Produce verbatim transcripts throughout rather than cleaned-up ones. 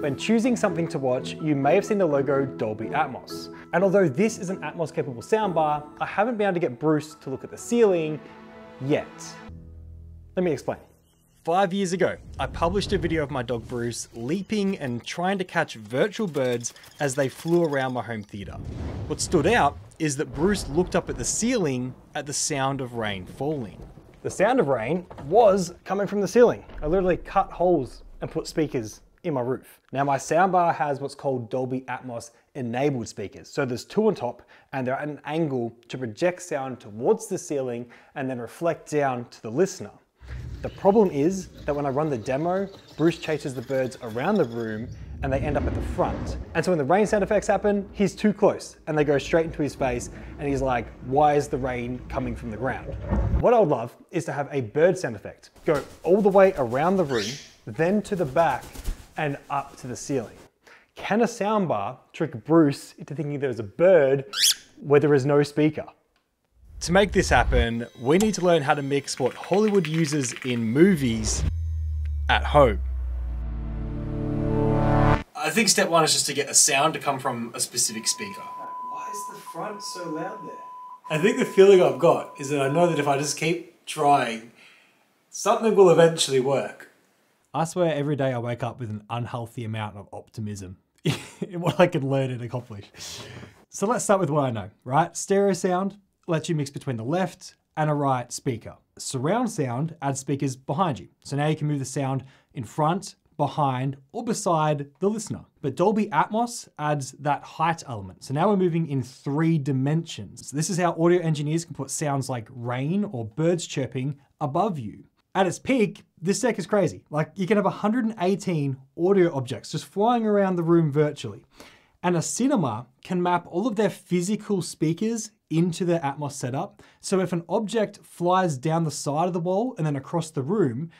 When choosing something to watch, you may have seen the logo Dolby Atmos. And although this is an Atmos-capable soundbar, I haven't been able to get Bruce to look at the ceiling yet. Let me explain. Five years ago, I published a video of my dog Bruce leaping and trying to catch virtual birds as they flew around my home theater. What stood out is that Bruce looked up at the ceiling at the sound of rain falling. The sound of rain was coming from the ceiling. I literally cut holes and put speakers in my roof. Now my soundbar has what's called Dolby Atmos enabled speakers. So there's two on top and they're at an angle to project sound towards the ceiling and then reflect down to the listener. The problem is that when I run the demo, Bruce chases the birds around the room and they end up at the front. And so when the rain sound effects happen, he's too close and they go straight into his face and he's like, why is the rain coming from the ground? What I would love is to have a bird sound effect go all the way around the room, then to the back and up to the ceiling. Can a soundbar trick Bruce into thinking there's a bird where there is no speaker? To make this happen, we need to learn how to mix what Hollywood uses in movies at home. I think step one is just to get a sound to come from a specific speaker. Why is the front so loud there? I think the feeling I've got is that I know that if I just keep trying, something will eventually work. I swear every day I wake up with an unhealthy amount of optimism in what I can learn and accomplish. So let's start with what I know, right? Stereo sound lets you mix between the left and a right speaker. Surround sound adds speakers behind you. So now you can move the sound in front, behind or beside the listener. But Dolby Atmos adds that height element. So now we're moving in three dimensions. This is how audio engineers can put sounds like rain or birds chirping above you. At its peak, this tech is crazy. Like you can have one hundred eighteen audio objects just flying around the room virtually. And a cinema can map all of their physical speakers into their Atmos setup. So if an object flies down the side of the wall and then across the room,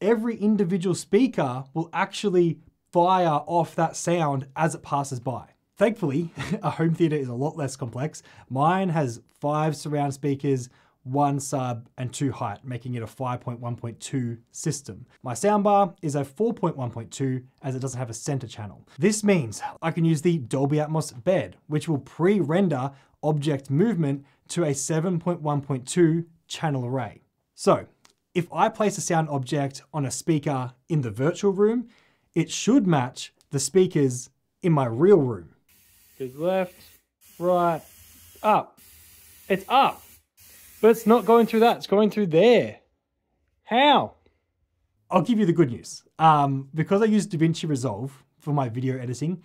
every individual speaker will actually fire off that sound as it passes by. Thankfully, a home theater is a lot less complex. Mine has five surround speakers, one sub and two height, making it a five point one point two system. My soundbar is a four point one point two as it doesn't have a center channel. This means I can use the Dolby Atmos bed, which will pre-render object movement to a seven point one point two channel array. So, if I place a sound object on a speaker in the virtual room, it should match the speakers in my real room. Just left, right, up. It's up, but it's not going through that, it's going through there. How? I'll give you the good news. Um, because I use DaVinci Resolve for my video editing,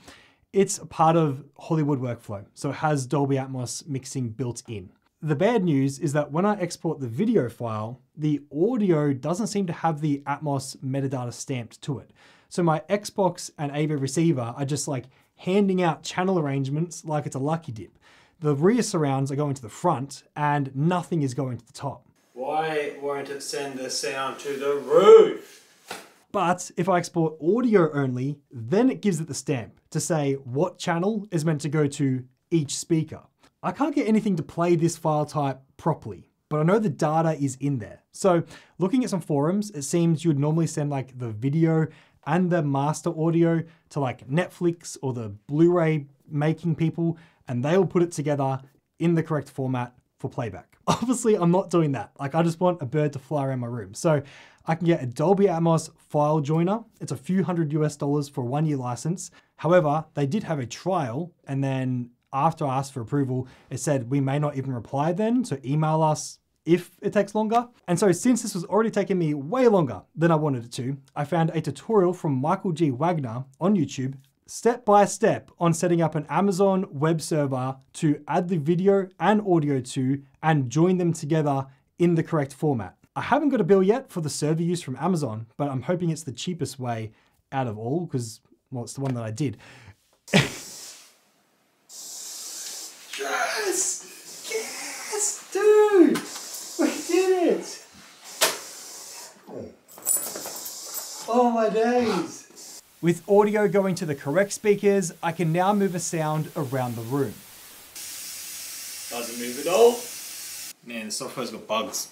it's part of Hollywood workflow. So it has Dolby Atmos mixing built in. The bad news is that when I export the video file, the audio doesn't seem to have the Atmos metadata stamped to it. So my Xbox and A V receiver are just like handing out channel arrangements like it's a lucky dip. The rear surrounds are going to the front and nothing is going to the top. Why won't it send the sound to the roof? But if I export audio only, then it gives it the stamp to say what channel is meant to go to each speaker. I can't get anything to play this file type properly, but I know the data is in there. So looking at some forums, it seems you would normally send like the video and the master audio to like Netflix or the Blu-ray making people, and they'll put it together in the correct format for playback. Obviously I'm not doing that. Like I just want a bird to fly around my room. So I can get a Dolby Atmos file joiner. It's a few hundred U S dollars for a one year license. However, they did have a trial and then after I asked for approval, it said we may not even reply then, so email us if it takes longer. And so since this was already taking me way longer than I wanted it to, I found a tutorial from Michael G Wagner on YouTube, step by step on setting up an Amazon web server to add the video and audio to and join them together in the correct format. I haven't got a bill yet for the server use from Amazon, but I'm hoping it's the cheapest way out of all because, well, it's the one that I did. Yes! Yes! Dude! We did it! Oh my days! With audio going to the correct speakers, I can now move a sound around the room. Doesn't move at all. Man, the software's got bugs.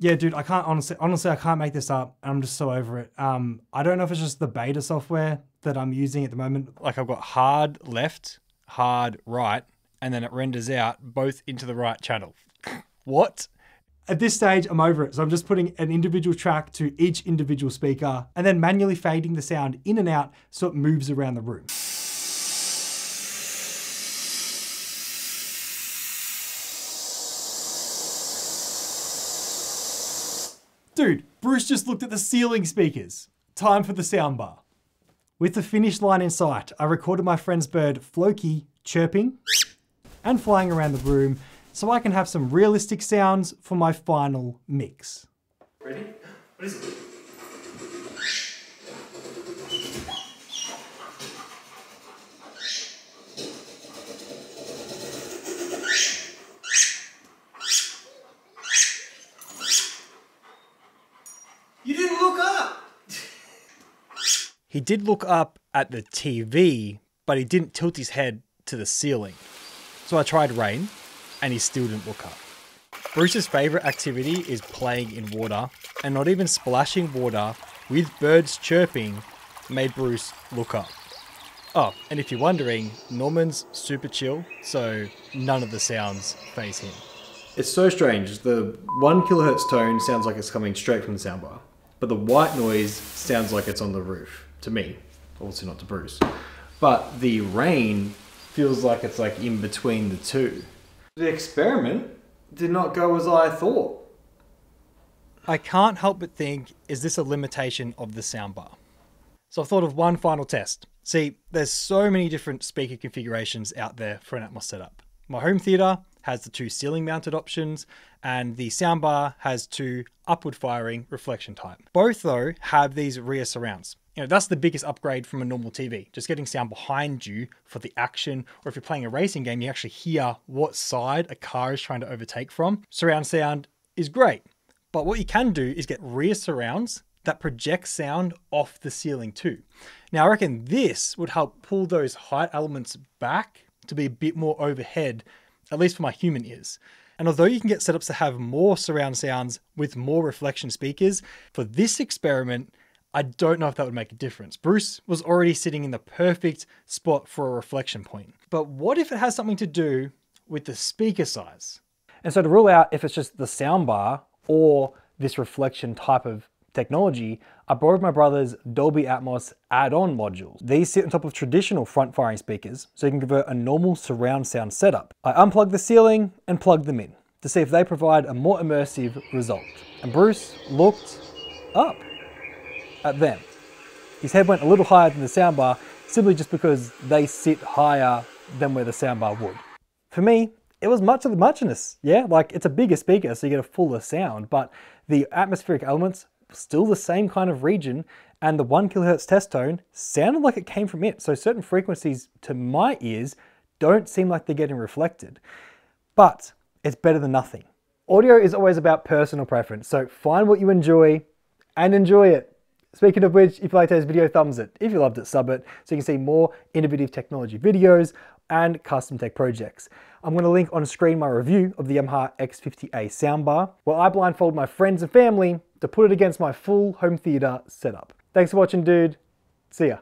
Yeah, dude, I can't honestly, honestly, I can't make this up. I'm just so over it. Um, I don't know if it's just the beta software that I'm using at the moment, like I've got hard left, hard right, and then it renders out both into the right channel. What? At this stage, I'm over it. So I'm just putting an individual track to each individual speaker and then manually fading the sound in and out so it moves around the room. Dude, Bruce just looked at the ceiling speakers. Time for the soundbar. With the finish line in sight, I recorded my friend's bird, Floki, chirping and flying around the room so I can have some realistic sounds for my final mix. Ready? What is it? He did look up at the T V, but he didn't tilt his head to the ceiling. So I tried rain, and he still didn't look up. Bruce's favourite activity is playing in water, and not even splashing water with birds chirping made Bruce look up. Oh, and if you're wondering, Norman's super chill, so none of the sounds faze him. It's so strange, the one kilohertz tone sounds like it's coming straight from the soundbar, but the white noise sounds like it's on the roof. To me, also not to Bruce. But the rain feels like it's like in between the two. The experiment did not go as I thought. I can't help but think, is this a limitation of the soundbar? So I thought of one final test. See, there's so many different speaker configurations out there for an Atmos setup. My home theater has the two ceiling mounted options and the soundbar has two upward firing reflection type. Both though have these rear surrounds. You know, that's the biggest upgrade from a normal T V, just getting sound behind you for the action, or if you're playing a racing game, you actually hear what side a car is trying to overtake from. Surround sound is great, but what you can do is get rear surrounds that project sound off the ceiling too. Now I reckon this would help pull those height elements back to be a bit more overhead, at least for my human ears. And although you can get setups to have more surround sounds with more reflection speakers, for this experiment, I don't know if that would make a difference. Bruce was already sitting in the perfect spot for a reflection point. But what if it has something to do with the speaker size? And so to rule out if it's just the soundbar or this reflection type of technology, I borrowed my brother's Dolby Atmos add-on modules. These sit on top of traditional front-firing speakers, so you can convert a normal surround sound setup. I unplugged the ceiling and plugged them in to see if they provide a more immersive result. And Bruce looked up at them. His head went a little higher than the soundbar, simply just because they sit higher than where the soundbar would. For me, it was much of the muchness, yeah? Like, it's a bigger speaker, so you get a fuller sound, but the atmospheric elements, still the same kind of region, and the one kilohertz test tone sounded like it came from it, so certain frequencies to my ears don't seem like they're getting reflected. But it's better than nothing. Audio is always about personal preference, so find what you enjoy and enjoy it. Speaking of which, if you liked today's video, thumbs it. If you loved it, sub it, so you can see more innovative technology videos and custom tech projects. I'm gonna link on screen my review of the Yamaha X fifty A soundbar, where I blindfold my friends and family to put it against my full home theater setup. Thanks for watching, dude. See ya.